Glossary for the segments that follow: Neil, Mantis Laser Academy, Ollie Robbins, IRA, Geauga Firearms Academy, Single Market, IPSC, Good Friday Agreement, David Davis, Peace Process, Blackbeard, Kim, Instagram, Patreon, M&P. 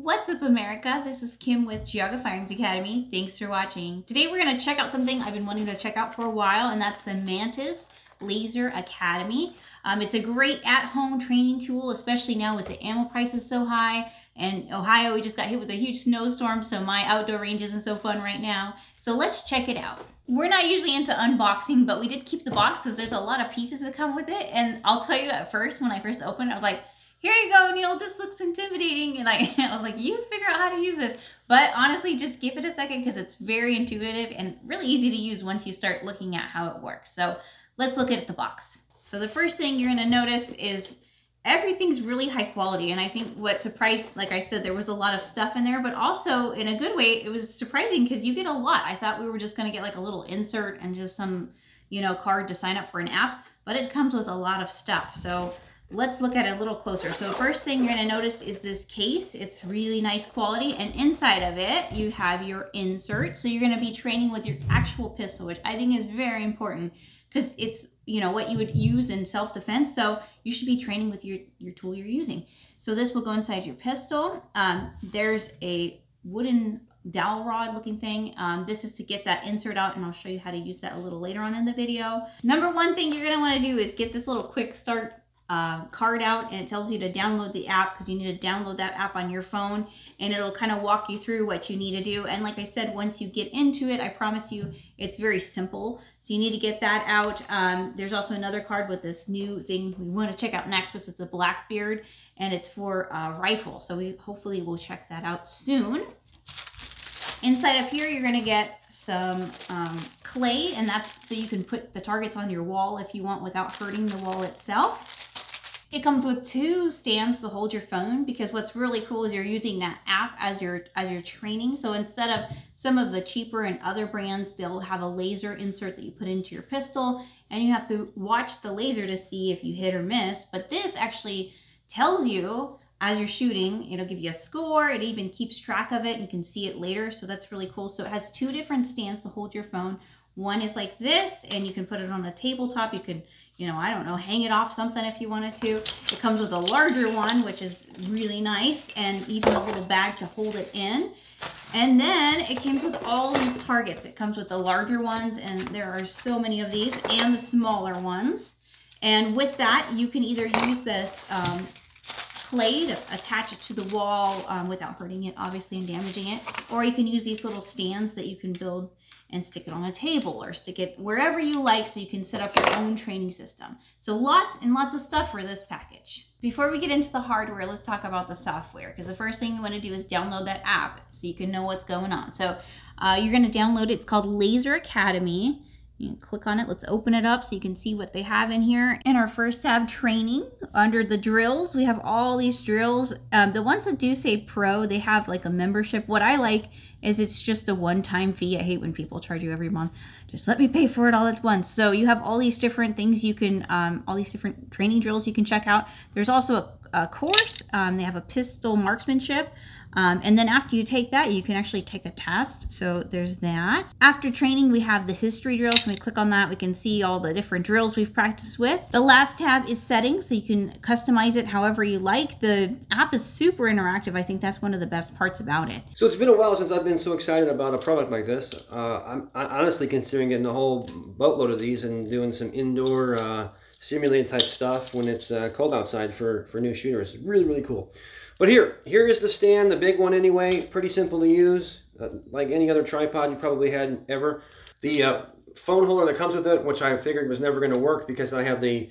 What's up, America? This is Kim with Geauga Firearms Academy. Thanks for watching. Today we're going to check out something I've been wanting to check out for a while, and that's the Mantis Laser Academy. It's a great at-home training tool, especially now with the ammo prices so high. And Ohio, we just got hit with a huge snowstorm, so my outdoor range isn't so fun right now. So let's check it out. We're not usually into unboxing, but we did keep the box because there's a lot of pieces that come with it. And I'll tell you, at first, when I first opened it, I was like, here you go, Neil, this looks intimidating. And I was like, you figure out how to use this. But honestly, just give it a second because it's very intuitive and really easy to use once you start looking at how it works. So let's look at the box. So the first thing you're gonna notice is everything's really high quality. And I think what surprised, like I said, there was a lot of stuff in there, but also in a good way, it was surprising because you get a lot. I thought we were just gonna get like a little insert and just some, you know, card to sign up for an app, but it comes with a lot of stuff. So let's look at it a little closer. So first thing you're gonna notice is this case. It's really nice quality, and inside of it, you have your insert. So you're gonna be training with your actual pistol, which I think is very important because it's, you know, what you would use in self-defense. So you should be training with your tool you're using. So this will go inside your pistol. There's a wooden dowel rod looking thing. This is to get that insert out, and I'll show you how to use that a little later on in the video. Number one thing you're gonna wanna do is get this little quick start card out, and it tells you to download the app because you need to download that app on your phone, and it'll kind of walk you through what you need to do. And like I said, once you get into it, I promise you it's very simple. So you need to get that out. There's also another card with this new thing we want to check out next, which is the Blackbeard, and it's for rifle. So we hopefully will check that out soon. Inside of here, you're gonna get some clay, and that's so you can put the targets on your wall if you want without hurting the wall itself. It comes with two stands to hold your phone, because what's really cool is you're using that app as your training. So instead of some of the cheaper and other brands, they'll have a laser insert that you put into your pistol, and you have to watch the laser to see if you hit or miss. But this actually tells you as you're shooting, it'll give you a score. It even keeps track of it. You can see it later. So that's really cool. So it has two different stands to hold your phone. One is like this, and you can put it on the tabletop. You can, you know, I don't know, hang it off something if you wanted to. It comes with a larger one, which is really nice, and even a little bag to hold it in. And then it comes with all these targets. It comes with the larger ones, and there are so many of these, and the smaller ones. And with that, you can either use this clay to attach it to the wall without hurting it, obviously, and damaging it, or you can use these little stands that you can build and stick it on a table or stick it wherever you like, so you can set up your own training system. So lots and lots of stuff for this package. Before we get into the hardware, let's talk about the software, because the first thing you want to do is download that app so you can know what's going on. So you're going to download it. It's called Laser Academy. You can click on it. Let's open it up so you can see what they have in here. In our first tab, training, under the drills, we have all these drills. The ones that do say pro, they have like a membership. What I like is it's just a one-time fee. I hate when people charge you every month. Just let me pay for it all at once. So you have all these different things you can, all these different training drills you can check out. There's also a course. They have a pistol marksmanship. And then after you take that, you can actually take a test. So there's that. After training, we have the history drills. When we click on that, we can see all the different drills we've practiced with. The last tab is settings, so you can customize it however you like. The app is super interactive. I think that's one of the best parts about it. So it's been a while since I've been so excited about a product like this. I'm honestly considering getting a whole boatload of these and doing some indoor simulated type stuff when it's cold outside for new shooters. Really, really cool. But here is the stand, the big one anyway. Pretty simple to use, like any other tripod you probably had ever. The phone holder that comes with it, which I figured was never going to work because I have the,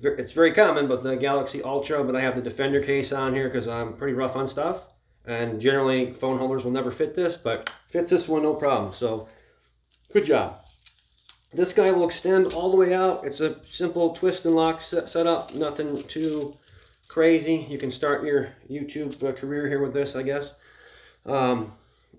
it's very common, but the Galaxy Ultra, but I have the Defender case on here because I'm pretty rough on stuff. And generally, phone holders will never fit this, but fits this one, no problem. So, good job. This guy will extend all the way out. It's a simple twist and lock setup, nothing too crazy. You can start your YouTube career here with this, I guess.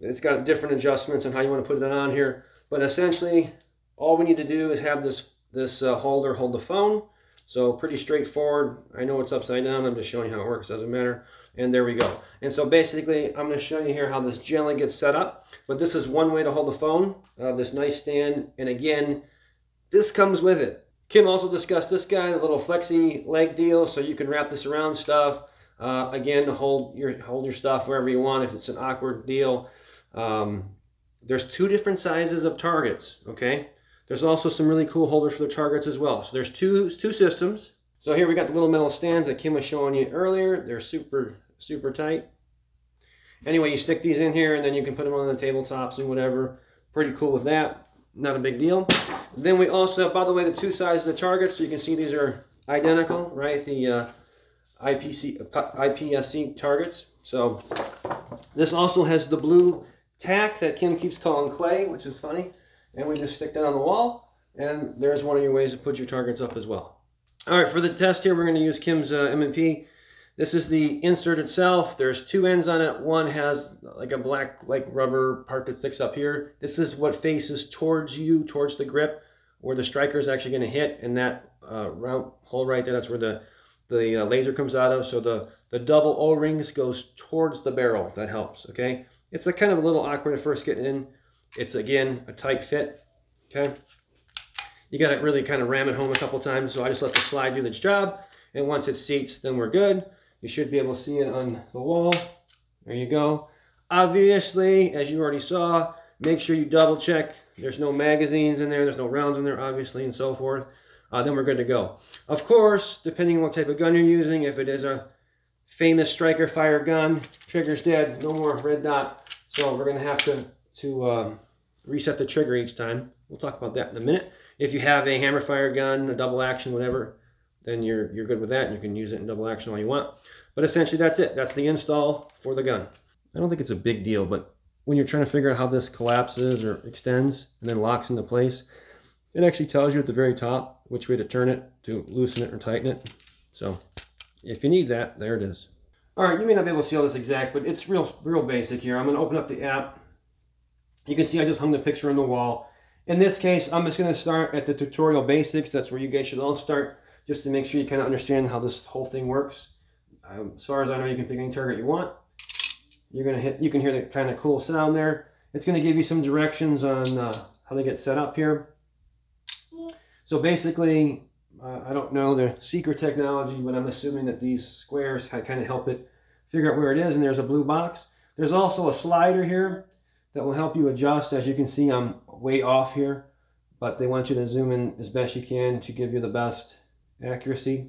It's got different adjustments on how you want to put it on here, but essentially all we need to do is have this holder hold the phone. So pretty straightforward. I know it's upside down, I'm just showing you how it works, doesn't matter. And there we go. And so basically I'm going to show you here how this generally gets set up, but this is one way to hold the phone, this nice stand, and again, this comes with it. Kim also discussed this guy, the little flexi leg deal, so you can wrap this around stuff. Again, to hold your stuff wherever you want if it's an awkward deal. There's two different sizes of targets, okay? There's also some really cool holders for the targets as well. So there's two systems. So here we got the little metal stands that Kim was showing you earlier. They're super, super tight. Anyway, you stick these in here and then you can put them on the tabletops and whatever. Pretty cool with that. Not a big deal. Then we also have, by the way, the two sizes of targets. So you can see these are identical, right? The IPSC targets. So this also has the blue tack that Kim keeps calling clay, which is funny. And we just stick that on the wall. And there's one of your ways to put your targets up as well. All right, for the test here, we're going to use Kim's M&P. This is the insert itself. There's two ends on it. One has like a black rubber part that sticks up here. This is what faces towards you, towards the grip, where the striker is actually going to hit. And that round hole right there, that's where the laser comes out of. So the double O-rings goes towards the barrel. That helps, okay? It's kind of a little awkward at first getting in. It's, again, a tight fit, okay? You got to really kind of ram it home a couple times. So I just let the slide do its job. And once it seats, then we're good. You should be able to see it on the wall. There you go. Obviously, as you already saw, make sure you double check. There's no magazines in there. There's no rounds in there, obviously, and so forth. Then we're good to go. Of course, depending on what type of gun you're using, if it is a famous striker fire gun, trigger's dead, no more red dot. So we're going to have to reset the trigger each time. We'll talk about that in a minute. If you have a hammer fire gun, a double action, whatever, then you're good with that. You can use it in double action all you want. But essentially that's it. That's the install for the gun. I don't think it's a big deal, but when you're trying to figure out how this collapses or extends and then locks into place, it actually tells you at the very top which way to turn it to loosen it or tighten it. So if you need that, there it is. All right, you may not be able to see all this exact, but it's real basic here. I'm gonna open up the app. You can see I just hung the picture on the wall. In this case, I'm just gonna start at the tutorial basics. That's where you guys should all start, just to make sure you kind of understand how this whole thing works. As far as I know, you can pick any target you want. You're gonna hit. You can hear that kind of cool sound there. It's gonna give you some directions on how they get set up here. So basically, I don't know the secret technology, but I'm assuming that these squares kind of help it figure out where it is. And there's a blue box. There's also a slider here that will help you adjust. As you can see, I'm way off here, but they want you to zoom in as best you can to give you the best accuracy.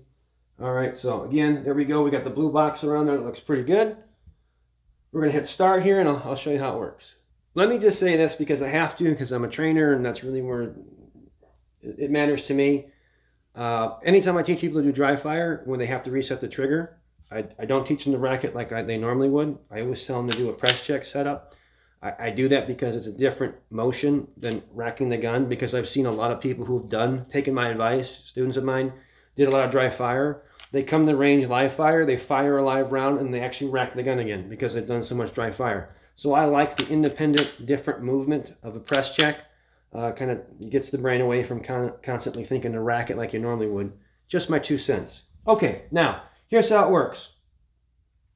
All right, so again, there we go. We got the blue box around there. It looks pretty good. We're going to hit start here, and I'll show you how it works. Let me just say this because I have to, because I'm a trainer, and that's really where it matters to me. Anytime I teach people to do dry fire, when they have to reset the trigger, I don't teach them to racket like they normally would. I always tell them to do a press check setup. I do that because it's a different motion than racking the gun, because I've seen a lot of people who've taken my advice, students of mine, did a lot of dry fire. They come to range live fire, they fire a live round, and they actually rack the gun again because they've done so much dry fire. So I like the independent, different movement of a press check. Kind of gets the brain away from constantly thinking to rack it like you normally would. Just my 2 cents. Okay, now, here's how it works.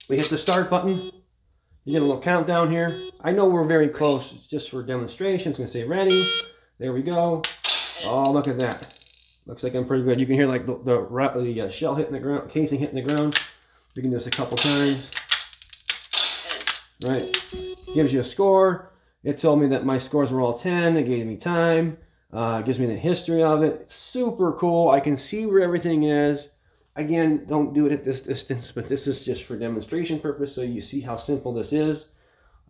We hit the start button. You get a little countdown here. I know we're very close. It's just for demonstration. It's going to say ready. There we go. Oh, look at that. Looks like I'm pretty good. You can hear like the shell hitting the ground, casing hitting the ground. You can do this a couple times. Right. Gives you a score. It told me that my scores were all 10. It gave me time. Gives me the history of it. It's super cool. I can see where everything is. Again, don't do it at this distance, but this is just for demonstration purpose, so you see how simple this is.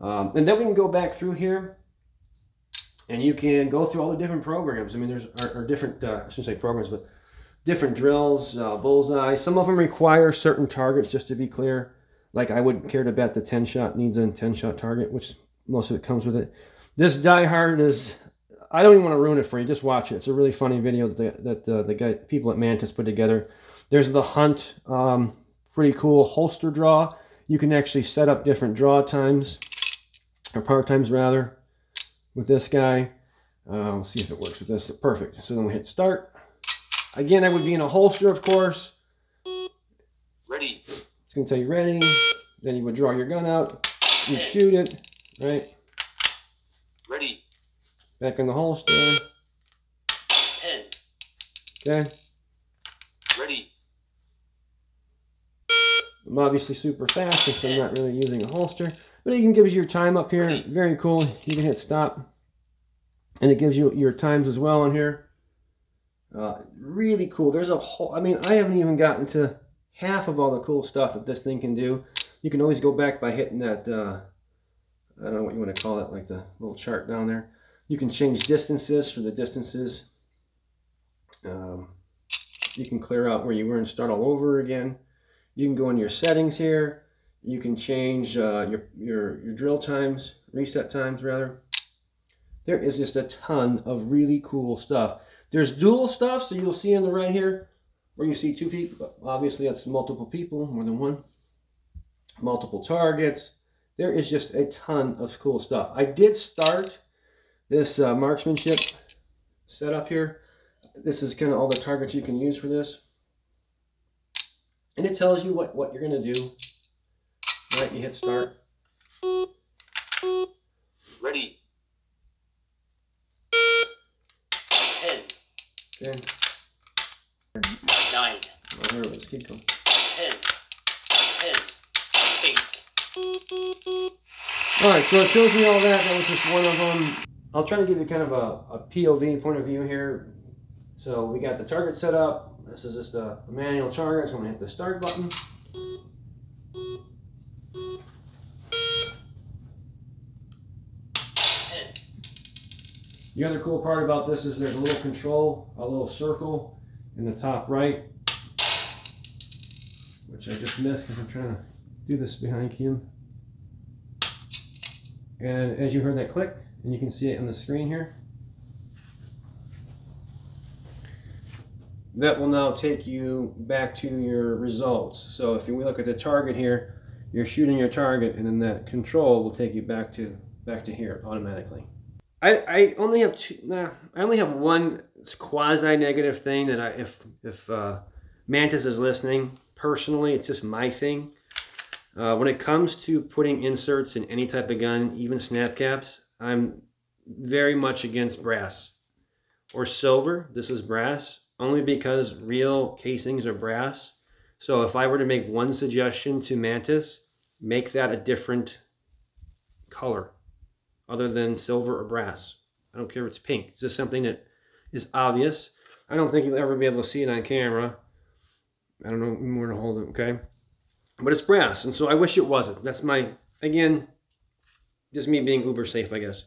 And then we can go back through here, and you can go through all the different programs. I mean, there's different, I shouldn't say programs, but different drills, bullseye. Some of them require certain targets, just to be clear. Like I wouldn't care to bet the 10-shot needs a 10-shot target, which most of it comes with it. This Die Hard is, I don't even want to ruin it for you. Just watch it. It's a really funny video that the people at Mantis put together. There's the Hunt, pretty cool holster draw. You can actually set up different draw times, or part times rather, with this guy. We'll see if it works with this. Perfect. So then we hit start. Again, I would be in a holster, of course. Ready. It's going to tell you ready. Then you would draw your gun out. You shoot it, right? Ready. Back in the holster. 10. Okay. Ready. I'm obviously super fast since I'm not really using a holster, but it can give you your time up here. Very cool. You can hit stop, and it gives you your times as well on here. Really cool. There's a whole, I mean, I haven't even gotten to half of all the cool stuff that this thing can do. You can always go back by hitting that, I don't know what you want to call it, like the little chart down there. You can change distances for the distances. You can clear out where you were and start all over again. You can go into your settings here. You can change your drill times, reset times rather. There is just a ton of really cool stuff. There's dual stuff, so you'll see on the right here where you see two people. Obviously, that's multiple people, more than one. Multiple targets. There is just a ton of cool stuff. I did start this marksmanship setup here. This is kind of all the targets you can use for this. And it tells you what you're going to do. Right, you hit start. Ready. 10. Okay. 9. All right, let's keep going. 10. 10. 8. All right, so it shows me all that. That was just one of them. I'll try to give you kind of a POV, point of view here. So we got the target set up. This is just a manual target, so I'm going to hit the start button. The other cool part about this is there's a little control, a little circle in the top right, which I just missed because I'm trying to do this behind Kim. And as you heard that click, and you can see it on the screen here, that will now take you back to your results. So if we look at the target here, you're shooting your target, and then that control will take you back to here automatically. I only have one quasi-negative thing that if Mantis is listening, personally, it's just my thing. When it comes to putting inserts in any type of gun, even snap caps, I'm very much against brass or silver. This is brass only because real casings are brass. So if I were to make one suggestion to Mantis, make that a different color other than silver or brass. I don't care if it's pink. It's just something that is obvious. I don't think you'll ever be able to see it on camera. I don't know where to hold it, okay? But it's brass, and so I wish it wasn't. That's my, again, just me being uber safe, I guess.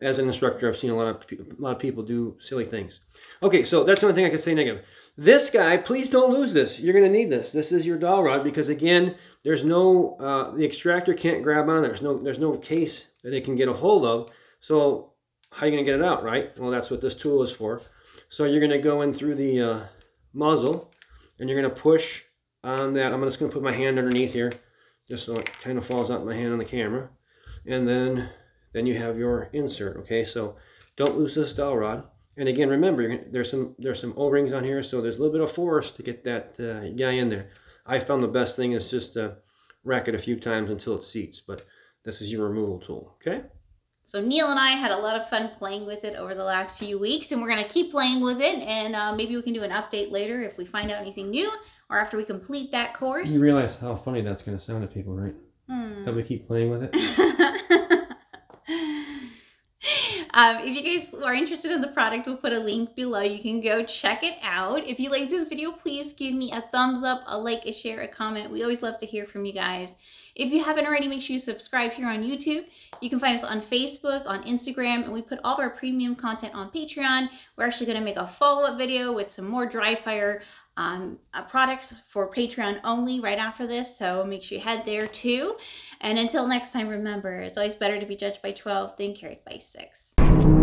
As an instructor, I've seen a lot of people do silly things. Okay, so that's the only thing I could say negative. This guy, please don't lose this. You're gonna need this. This is your dowel rod because, again, there's no, the extractor can't grab on. There's no case that it can get a hold of. So how are you gonna get it out, right? Well, that's what this tool is for. So you're gonna go in through the muzzle, and you're gonna push on that. I'm just gonna put my hand underneath here, just so it kind of falls out my hand on the camera. And then you have your insert, okay? So don't lose this dowel rod. And again, remember, there's some O-rings on here, so there's a little bit of force to get that guy in there. I found the best thing is just to rack it a few times until it seats, but this is your removal tool, okay? So Neil and I had a lot of fun playing with it over the last few weeks, and we're gonna keep playing with it, and maybe we can do an update later if we find out anything new, or after we complete that course. You realize how funny that's gonna sound to people, right? Mm. How we keep playing with it? If you guys are interested in the product, we'll put a link below. You can go check it out. If you like this video, please give me a thumbs up, a like, a share, a comment. We always love to hear from you guys. If you haven't already, make sure you subscribe here on YouTube. You can find us on Facebook, on Instagram, and we put all of our premium content on Patreon. We're actually going to make a follow-up video with some more dry fire products for Patreon only right after this, so make sure you head there too. And until next time, remember, it's always better to be judged by 12 than carried by 6.